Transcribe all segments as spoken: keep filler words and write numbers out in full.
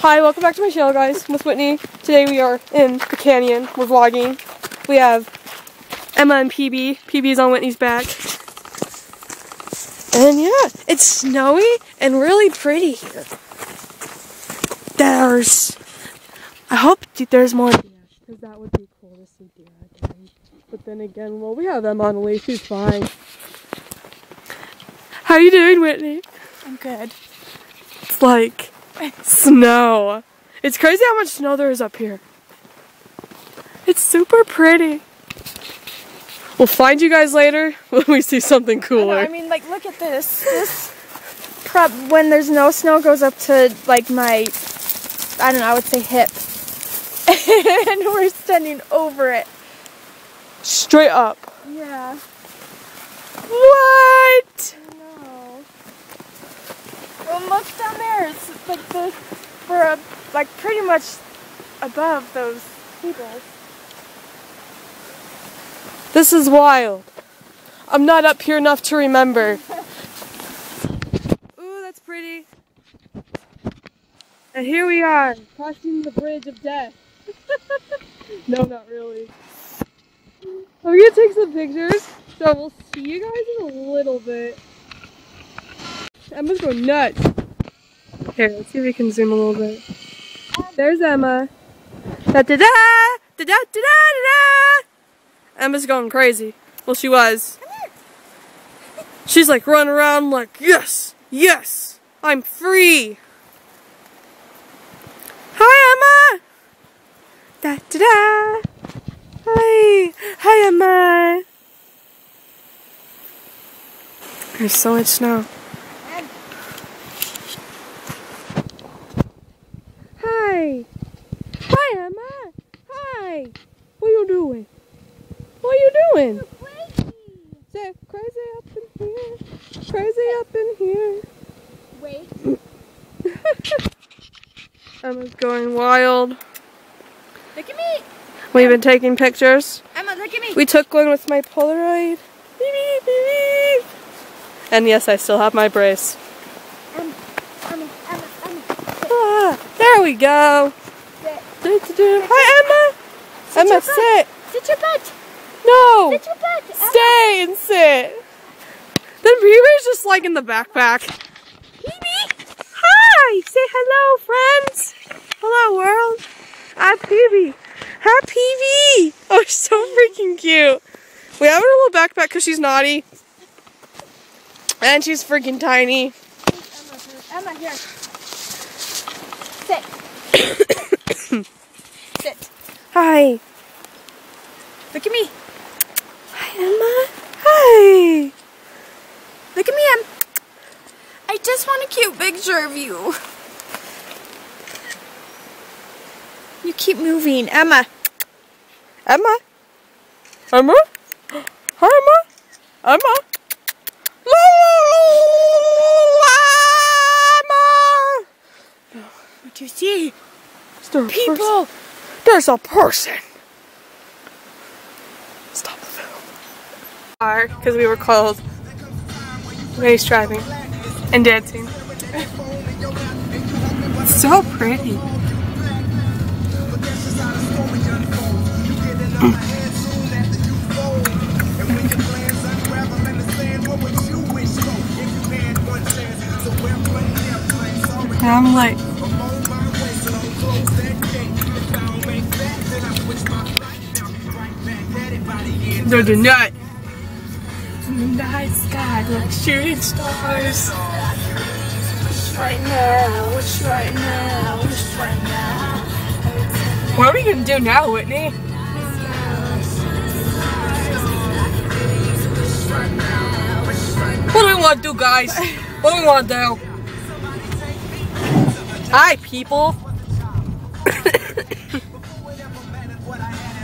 Hi, welcome back to my channel, guys. I'm with Whitney. Today we are in the canyon. We're vlogging. We have Emma and P B. P B's on Whitney's back. And yeah, it's snowy and really pretty here. There's... I hope there's more deer, because that would be cool to see deer again. But then again, well, we have Emma on the way. She's fine. How you doing, Whitney? I'm good. It's like... snow. It's crazy how much snow there is up here. It's super pretty. We'll find you guys later when we see something cooler. I, know, I mean, like, look at this. This prop, when there's no snow, goes up to, like, my, I don't know, I would say hip. And we're standing over it. Straight up. Yeah. What? Well, look down there. It's like the, we're uh, like pretty much above those people. This is wild. I'm not up here enough to remember. Ooh, that's pretty. And here we are, crossing the bridge of death. No, not really. We're gonna take some pictures, so we'll see you guys in a little bit. Emma's going nuts. Here, let's see if we can zoom a little bit. There's Emma. Da da da! Da da da da da! Emma's going crazy. Well, she was. She's like running around like, yes! Yes! I'm free! Hi, Emma! Da da da! Hi! Hi, Emma! There's so much snow. Hi, Emma. Hi. What are you doing? What are you doing? Crazy. Say crazy up in here. Crazy up in here. Wait. Emma's going wild. Look at me. We've been taking pictures. Emma, look at me. We took one with my Polaroid. And yes, I still have my brace. Emma, Emma, Emma, Emma. Ah, there we go. Do, do, do. Hi, Emma! Emma, sit! Sit your butt! No! Sit your butt! Stay and sit! Then P B's just like in the backpack. P B! Hi! Say hello, friends! Hello, world! I'm P B! Hi, P B! Oh, she's so freaking cute! We have her little backpack because she's naughty. And she's freaking tiny. Emma, here. Sit. Sit. Hi. Look at me. Hi, Emma. Hi. Look at me, Em. I just want a cute picture of you. You keep moving. Emma. Emma. Emma. Hi, Emma. Emma. Emma. What do you see? There people! Person? There's a person! Stop the film. Because we were called race driving and dancing. So pretty. Mm. And I'm like, there's a nut. In the night sky, like shooting stars. Right now, it's right now, it's right now. What are we gonna do now, Whitney? What do we want to do, guys? What do we want to do? Hi, people.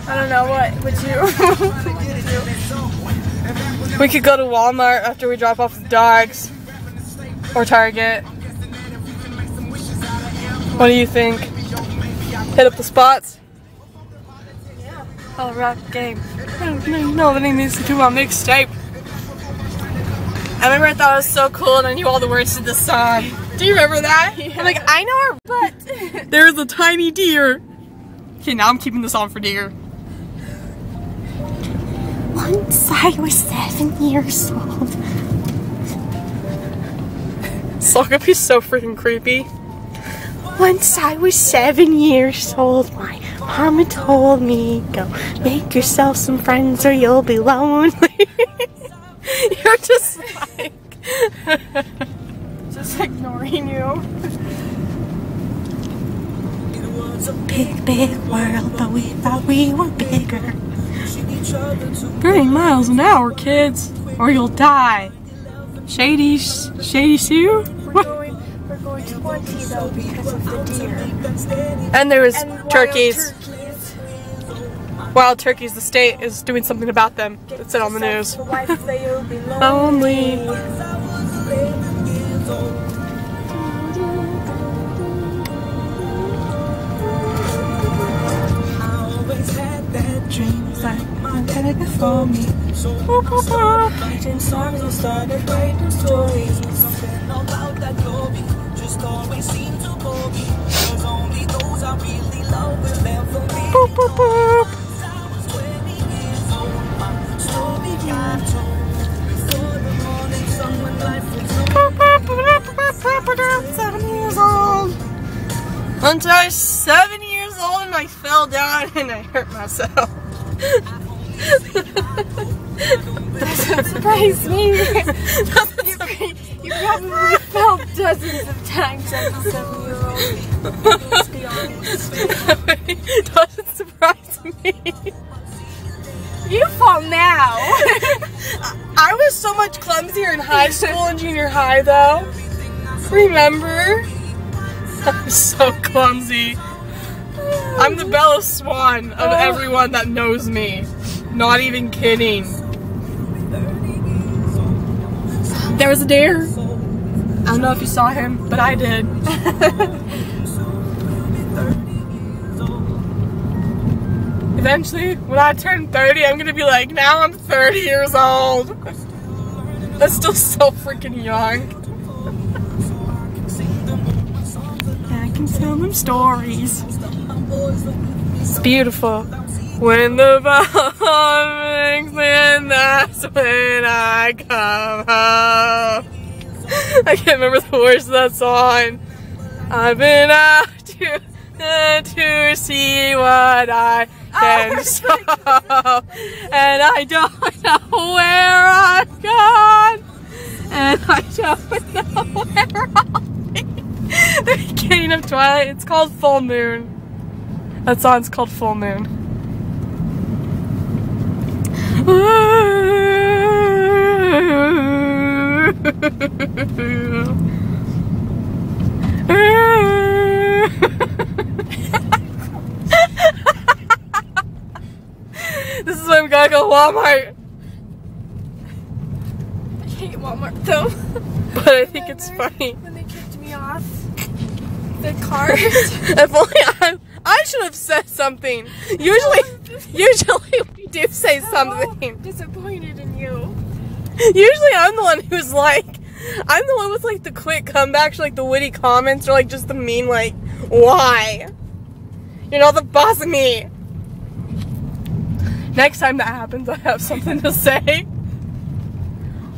I don't know, what would you? We could go to Walmart after we drop off the dogs. Or Target. What do you think? Hit up the spots? Yeah. I'll rock the game. No, the name needs to do my mixtape. I remember I thought it was so cool and I knew all the words to the song. Do you remember that? Yeah. I'm like, I know her butt. There's a tiny deer. Okay, now I'm keeping this on for deer. Once I was seven years old. Slockup is so freaking creepy. Once I was seven years old, my mama told me, go make yourself some friends or you'll be lonely. You're just like... just ignoring you. It was a big, big world, but we thought we were bigger. thirty miles an hour, kids, or you'll die. Shady, Shady Sue? We're going twenty though because of the deer. And there was and turkeys. Wild turkeys. Wild turkeys. The state is doing something about them. Get it's it on the news. The wife say you'll be lonely. Always seem to bore me, cause only those I really love will never leave. Boop, boop, boop. I was twenty years old, my story got told. Before the morning, someone's life was so seven years old. Until I was seven years old and I fell down and I hurt myself. Doesn't surprise me. Doesn't surprise me. You probably fell dozens of times as a seven-year-old. Let's be honest. It doesn't surprise me. You fall now. I was so much clumsier in high school and junior high, though. Remember? I was so clumsy. I'm the Bella Swan of oh. everyone that knows me. Not even kidding. There was a deer. I don't know if you saw him, but I did. Eventually, when I turn thirty, I'm gonna be like, now I'm thirty years old. That's still so freaking young. I can tell them stories. It's beautiful. When the bomb rings in, that's when I come home. I can't remember the words of that song. I've been out to, uh, to see what I can show. And I don't know where I've gone. And I don't know where I'll be. The beginning of Twilight, it's called Full Moon. That song's called Full Moon. This is why we gotta go to Walmart. I hate Walmart though. But I think it's funny. When they kicked me off the cart. If only I, I should have said something. Usually, usually we do say something. I'm disappointed in you. Usually I'm the one who's like, I'm the one with like the quick comebacks, like the witty comments, or like just the mean like, why? You're not the boss of me. Next time that happens, I have something to say.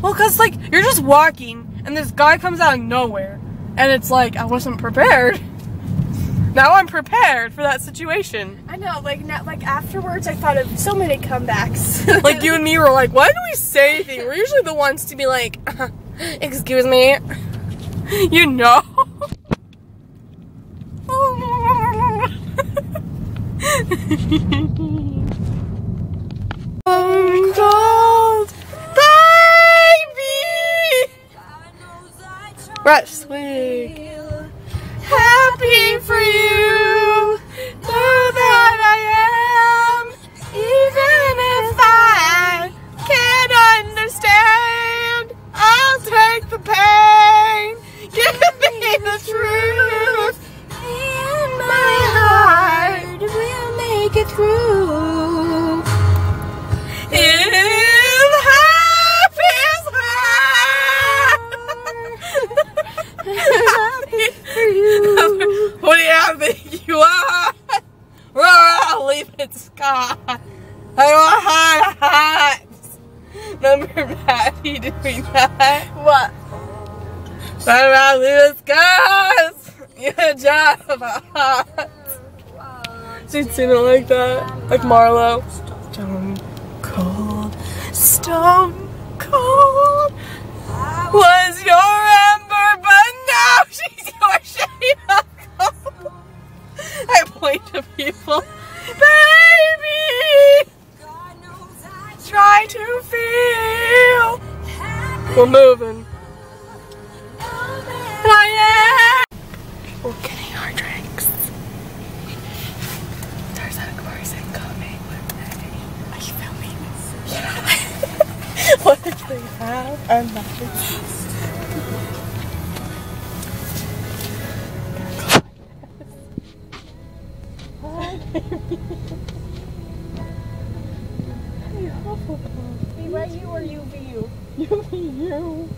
Well, cause like, you're just walking, and this guy comes out of nowhere, and it's like, I wasn't prepared. Now I'm prepared for that situation. I know, like not, like afterwards I thought of so many comebacks. Like you and me were like, why do we say anything? We're usually the ones to be like, uh, excuse me, you know? I'm cold, baby! We're at Swig. Happy for you, though that I am, even if I can't understand, I'll take the pain, give me the truth, and my heart will make it through. It is happy as hell. God. I don't hide hats. Number Patty, do we not? What? What about Lewis guys? Your job about hot. She's seen it like that. Like Marlo. Stone cold. Stone cold. Was your ember, but now she's your shade. I point to people. Baby, try to feel. We're moving. I am. We're getting our drinks. There's a person coming with me. Are you filming? Yeah. What did we have? Our matches. Hey, Hufflepuff. Be right you or you be you? You be you.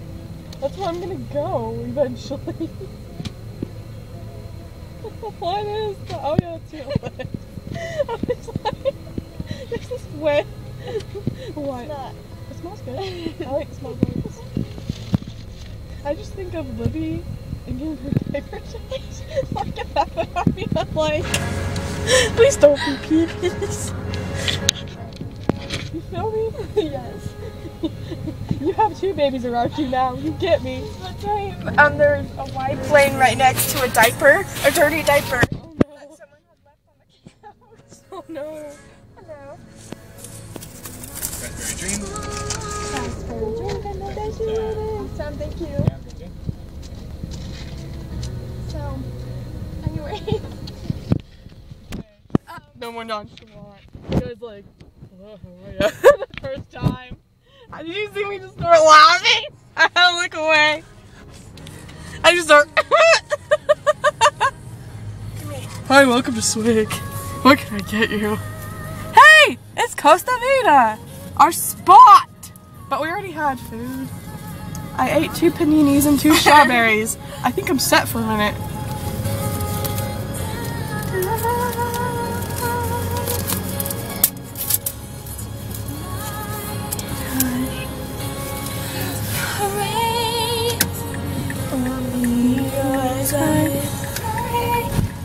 That's where I'm gonna go eventually. What is the. Oh, yeah, that's your way. I was like, this is wet. What? It's not. It smells good. I like smell bugs. I just think of Libby and getting her paper changed. It's like a habit on me. I'm like. Please don't be peepees. You feel me? Yes. You have two babies around you now. You get me. That's right. Um, there's a wide plane right next to a diaper, a dirty diaper. Oh no. Someone had left on the couch. Oh no. Hello. Raspberry dream. Raspberry dream. I know that you are. Awesome. Thank you. So, anyway. No more nonchalant. You guys like, oh yeah. The first time. Did you see me just start laughing? I had to look away. I just start. Hi, welcome to Swig. What can I get you? Hey, it's Costa Vida, our spot. But we already had food. I ate two paninis and two strawberries. I think I'm set for a minute.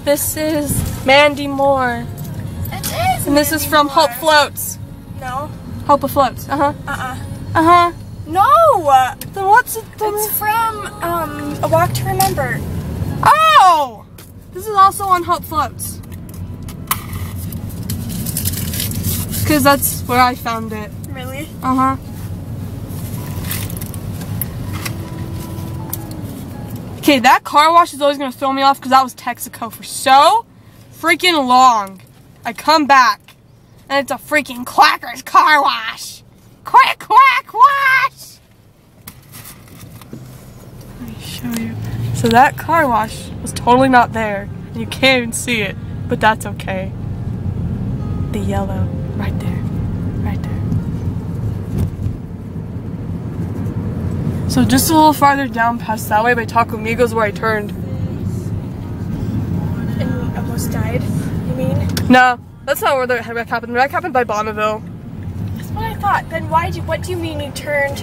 This is Mandy Moore. It is. And this Mandy is from Moore. Hope Floats. No. Hope Afloats. Uh huh. Uh uh. Uh huh. No. Then what's it? Then it's from um A Walk to Remember. Oh. This is also on Hope Floats. Cause that's where I found it. Really? Uh huh. Okay, that car wash is always going to throw me off because that was Texaco for so freaking long. I come back, and it's a freaking Quackers car wash. Quack, quack, wash! Let me show you. So that car wash was totally not there, and you can't even see it, but that's okay. The yellow, right there, right there. So just a little farther down past that way by Taco Migos where I turned. And almost died, you mean? No, that's not where the wreck happened. The wreck happened by Bonneville. That's what I thought. Then why do, what do you mean you turned?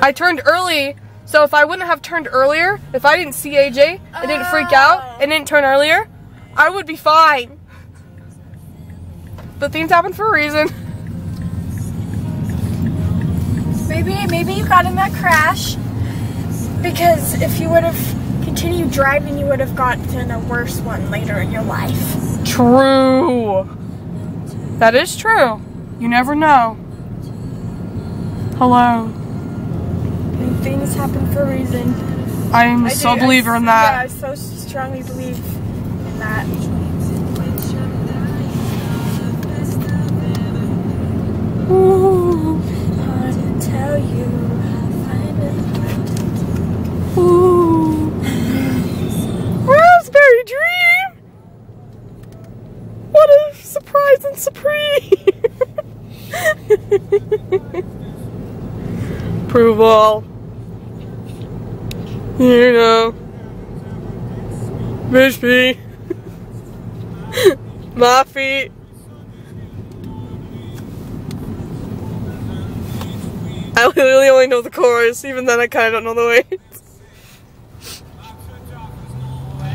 I turned early, so if I wouldn't have turned earlier, if I didn't see A J, oh. I didn't freak out, and didn't turn earlier, I would be fine. But things happen for a reason. Maybe, maybe you got in that crash because if you would have continued driving, you would have gotten a worse one later in your life. True. That is true. You never know. Hello. And things happen for a reason. I am I so do, believer I, in that. Yeah, I so strongly believe in that. Ooh. Tell you I Ooh. Raspberry Dream! What a surprise and supreme! Approval. You know. Fish me. My feet. I really only know the chorus, even then I kind of don't know the words.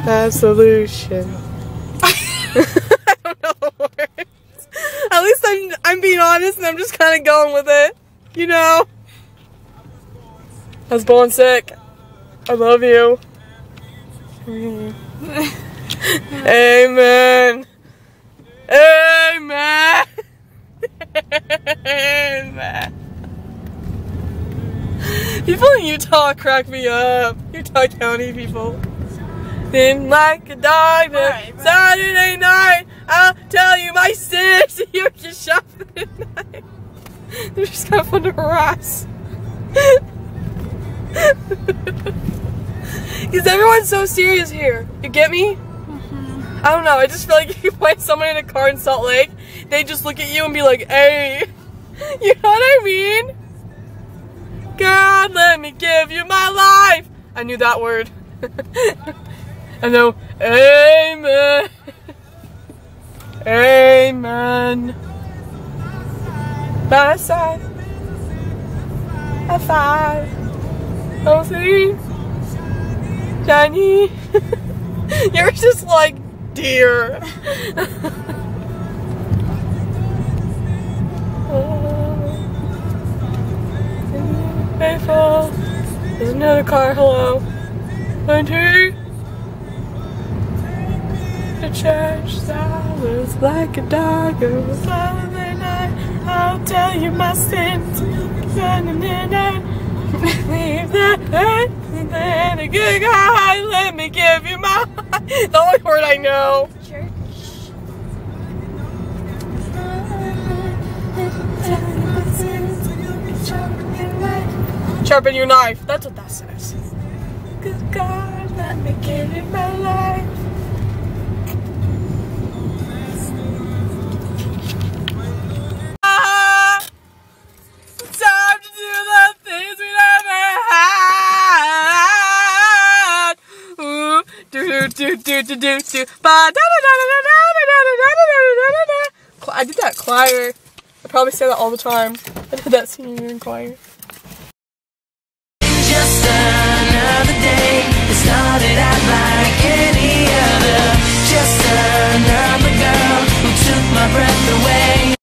Absolution. I don't know the words. At least I'm, I'm being honest and I'm just kind of going with it. You know? I was born sick. I love you. Amen. Amen. Amen. People in Utah crack me up. Utah County people. In like a diamond. Right, Saturday night, I'll tell you my sins. You can shop at night. They're just kind of fun to harass. Because everyone's so serious here. You get me? Mm-hmm. I don't know. I just feel like if you find someone in a car in Salt Lake, they just look at you and be like, hey. You know what I mean? God, let me give you my life. I knew that word. I know. Amen. Amen. By side. A five. Oh, three. Shiny. You're just like, dear. Faithful. There's another car. Hello. Hunter. The church that was like a dog on Saturday night. I'll tell you my sins. Leave that hurt. And then a good guy. Let me give you my. The only word I know. Church. Sharpen your knife. That's what that says. Good God, let me give you my life. It's time to do the things we never had. Ooh, do do do do do do do. Ba da da da da da da da da da. I did that choir. I probably say that all the time. I did that singing in choir. Started out like any other, just another girl who took my breath away.